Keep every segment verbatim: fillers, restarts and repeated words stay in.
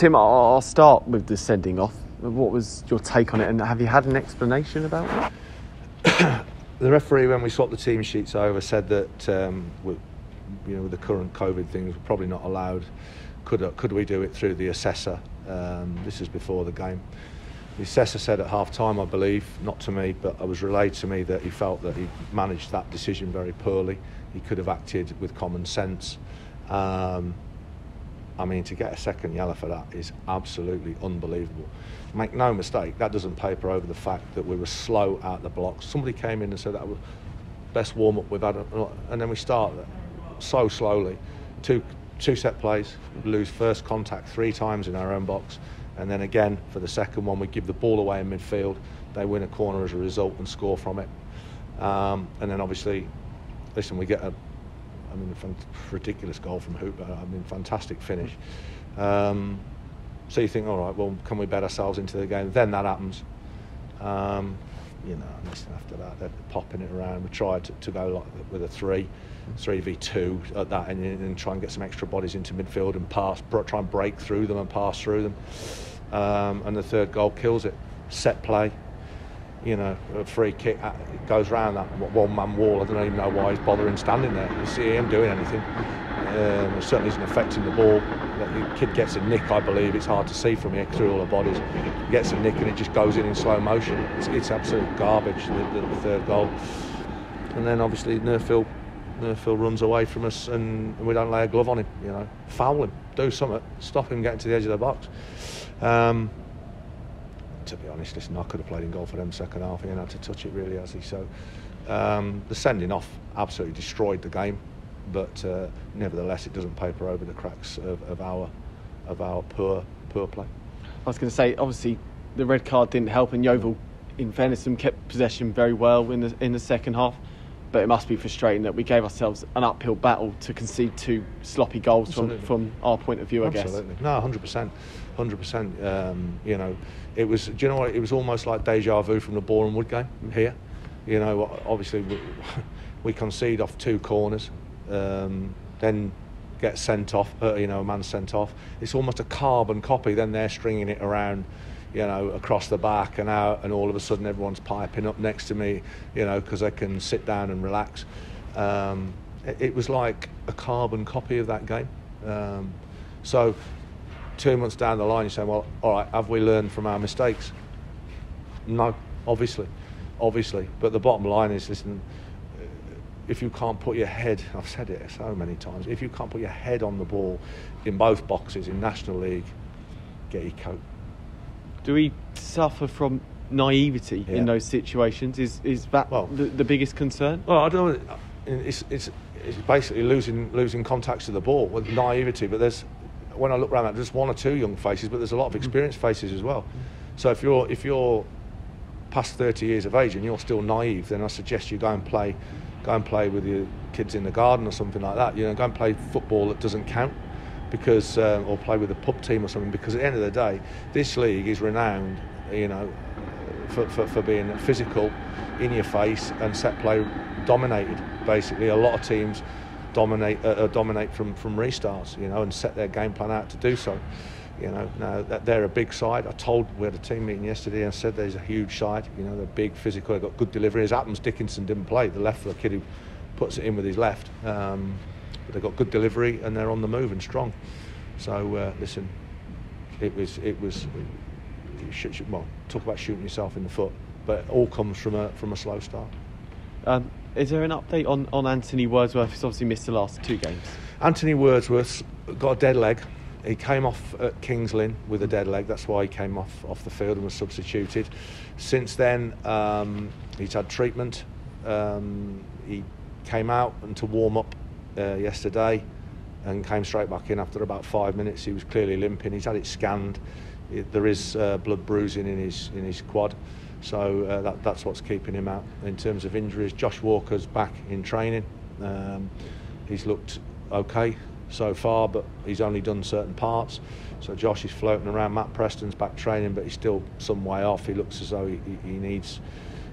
Tim, I'll start with the sending off. What was your take on it, and have you had an explanation about it? The referee, when we swapped the team sheets over, said that um, with, you know, with the current COVID things, we're probably not allowed. Could could we do it through the assessor? Um, this is before the game. The assessor said at half-time, I believe, not to me, but it was relayed to me that he felt that he managed that decision very poorly. He could have acted with common sense. Um, I mean, to get a second yellow for that is absolutely unbelievable. Make no mistake, that doesn't paper over the fact that we were slow out the blocks. Somebody came in and said that was best warm-up we've had, and then we start so slowly. Two two set plays, lose first contact three times in our own box, and then again for the second one we give the ball away in midfield. They win a corner as a result and score from it. Um, and then obviously, listen, we get a. I mean, a ridiculous goal from Hooper. I mean, fantastic finish. Um, so you think, all right, well, can we bet ourselves into the game? Then that happens. Um, you know, listen, after that, they're popping it around. We tried to, to go like with a three, three v two at that, and, and try and get some extra bodies into midfield and pass, try and break through them and pass through them. Um, and the third goal kills it. Set play. You know, a free kick, it goes round that one-man wall. I don't even know why he's bothering standing there. You see him doing anything. Um, it certainly isn't affecting the ball. The kid gets a nick, I believe. It's hard to see from here through all the bodies. He gets a nick and it just goes in in slow motion. It's, it's absolute garbage, the, the, the third goal. And then obviously Nurfield, Nurfield runs away from us and we don't lay a glove on him, you know. Foul him, do something, stop him getting to the edge of the box. Um, To be honest, listen, I could have played in goal for them second half. He hadn't had to touch it really, has he? So um, the sending off absolutely destroyed the game, but uh, nevertheless, it doesn't paper over the cracks of, of our of our poor poor play. I was going to say, obviously, the red card didn't help, and Yeovil, in fairness, kept possession very well in the in the second half. But it must be frustrating that we gave ourselves an uphill battle to concede two sloppy goals absolutely. from from our point of view, I absolutely. guess. Absolutely, no, one hundred percent, one hundred percent. Um, you know, it was. Do you know what? It was almost like deja vu from the Boreham Wood game here. You know, obviously we, we concede off two corners, um, then get sent off. Uh, you know, a man sent off. It's almost a carbon copy. Then they're stringing it around. You know, across the back and out, and all of a sudden everyone's piping up next to me, you know, because I can sit down and relax. Um, it, it was like a carbon copy of that game. Um, so two months down the line, you're saying, well, all right, have we learned from our mistakes? No, obviously, obviously. But the bottom line is, listen, if you can't put your head, I've said it so many times, if you can't put your head on the ball in both boxes in National League, get your coat. Do we suffer from naivety yeah. in those situations? Is is that well, the, the biggest concern? Well, I don't know. It's it's it's basically losing losing contacts to the ball with naivety. But there's when I look around, there's one or two young faces, but there's a lot of experienced faces as well. So if you're if you're past thirty years of age and you're still naive, then I suggest you go and play, go and play with your kids in the garden or something like that. You know, go and play football that doesn't count. Because um, or play with a pub team or something. Because at the end of the day, this league is renowned, you know, for for, for being physical, in your face, and set play dominated. Basically, a lot of teams dominate uh, dominate from from restarts, you know, and set their game plan out to do so. You know, now that they're a big side. I told we had a team meeting yesterday and said there's a huge side. You know, they're big, physical, they've got good delivery. As happens, Dickinson didn't play. The left foot kid who puts it in with his left. Um, They've got good delivery and they're on the move and strong. So uh, listen, it was it was it should, should, well, talk about shooting yourself in the foot, but it all comes from a from a slow start. Um, is there an update on, on Anthony Wordsworth? He's obviously missed the last two games. Anthony Wordsworth's got a dead leg. He came off at Kings Lynn with a dead leg. That's why he came off off the field and was substituted. Since then, um, he's had treatment. Um, he came out and to warm up. Uh, yesterday and came straight back in after about five minutes. He was clearly limping. He's had it scanned. It, there is uh, blood bruising in his in his quad, so uh, that, that's what's keeping him out. In terms of injuries, Josh Walker's back in training. Um, he's looked okay so far, but he's only done certain parts, so Josh is floating around. Matt Preston's back training, but he's still some way off. He looks as though he, he needs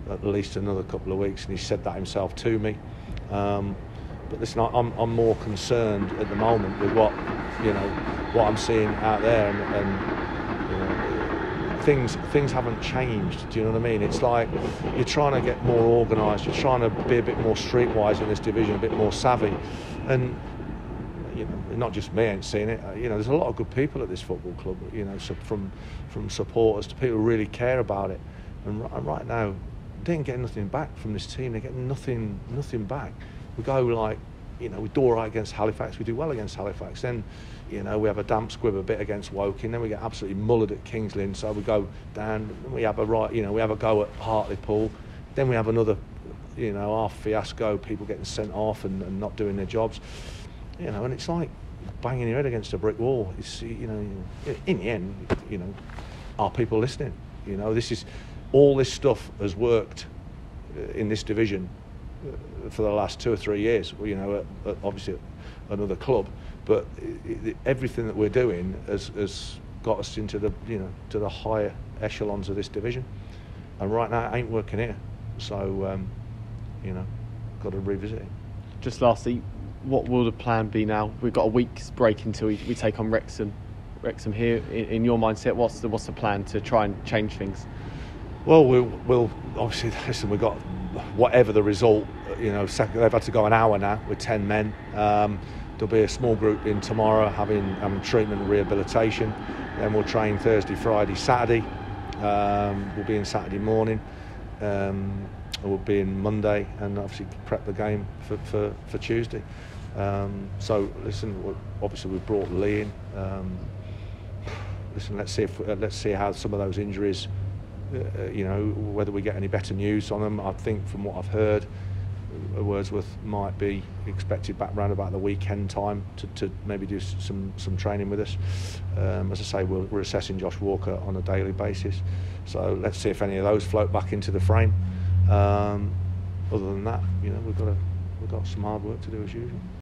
at least another couple of weeks, and he said that himself to me. um, But listen, I'm I'm more concerned at the moment with what you know what I'm seeing out there, and, and you know, things things haven't changed. Do you know what I mean? It's like you're trying to get more organised, you're trying to be a bit more streetwise in this division, a bit more savvy, and you know, not just me ain't seeing it. You know, there's a lot of good people at this football club. You know, so from from supporters to people who really care about it, and, and right now, they didn't get nothing back from this team. They get nothing, nothing back. We go like, you know, we do all right against Halifax. We do well against Halifax. Then, you know, we have a damp squib a bit against Woking. Then we get absolutely mullered at Kings Lynn. So we go down. We have a right, you know, we have a go at Hartlepool. Then we have another, you know, half fiasco. People getting sent off and, and not doing their jobs. You know, and it's like banging your head against a brick wall. It's, you know, in the end, you know, are people listening? You know, this is, all this stuff has worked in this division for the last two or three years. You know, at, at obviously at another club, but it, it, everything that we're doing has, has got us into the, you know, to the higher echelons of this division. And right now, it ain't working here. So, um, you know, got to revisit it. Just lastly, what will the plan be now? We've got a week's break until we, we take on Wrexham. Wrexham here, in, in your mindset, what's the, what's the plan to try and change things? Well, we'll, we'll obviously, listen, we've got whatever the result, you know, second, they've had to go an hour now with ten men. Um, there'll be a small group in tomorrow having um, treatment and rehabilitation. Then we'll train Thursday, Friday, Saturday. Um, we'll be in Saturday morning. Um, we'll be in Monday and obviously prep the game for, for, for Tuesday. Um, so listen, obviously we've brought Lee in. Um, listen, let's see if uh, let's see how some of those injuries, uh, you know, whether we get any better news on them. I think from what I've heard, Wordsworth might be expected back round about the weekend time to, to maybe do some some training with us. Um, as I say, we're, we're assessing Josh Walker on a daily basis. So let's see if any of those float back into the frame. Um, other than that, you know, we've got a, we've got some hard work to do as usual.